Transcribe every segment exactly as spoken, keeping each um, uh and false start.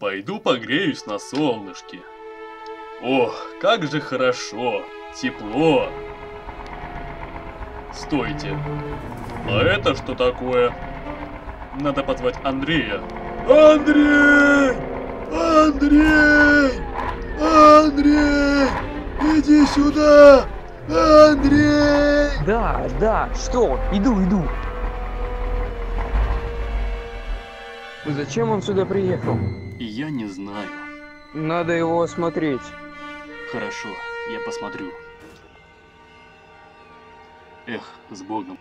Пойду погреюсь на солнышке. Ох, как же хорошо, тепло. Стойте. А это что такое? Надо позвать Андрея. Андрей! Андрей! Андрей! Иди сюда! Андрей! Да, да, что? Иду, иду. Зачем он сюда приехал? Я не знаю. Надо его осмотреть. Хорошо, я посмотрю. Эх, с Богом.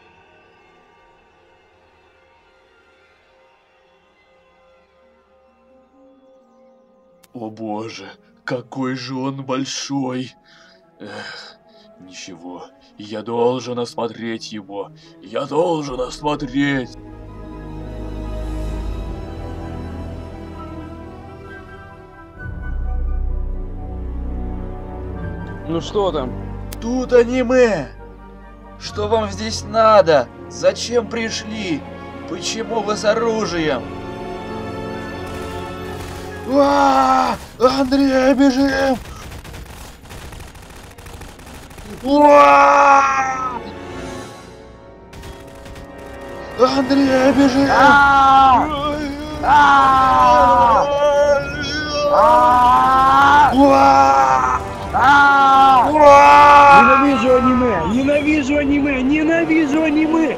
О боже, какой же он большой! Эх, ничего, я должен осмотреть его, я должен осмотреть! Ну что там? Тут аниме! Что вам здесь надо? Зачем пришли? Почему вы с оружием? А-а-а! Андрей, бежим! А-а-а! Андрей, бежим! Ненавижу аниме! Ненавижу аниме! Ненавижу аниме!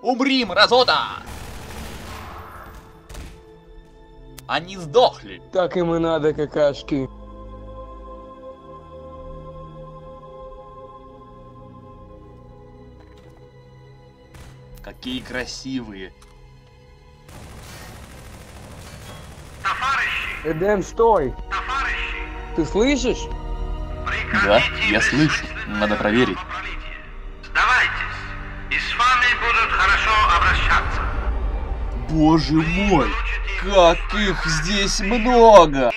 Умри, мразота! Они сдохли. Так им и надо, какашки. Какие красивые. Товарищи! Эдем, стой! Товарищи! Ты слышишь? Да, я слышу. Надо проверить. Боже мой, как их здесь много!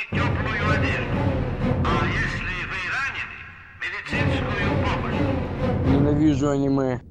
Ненавижу аниме.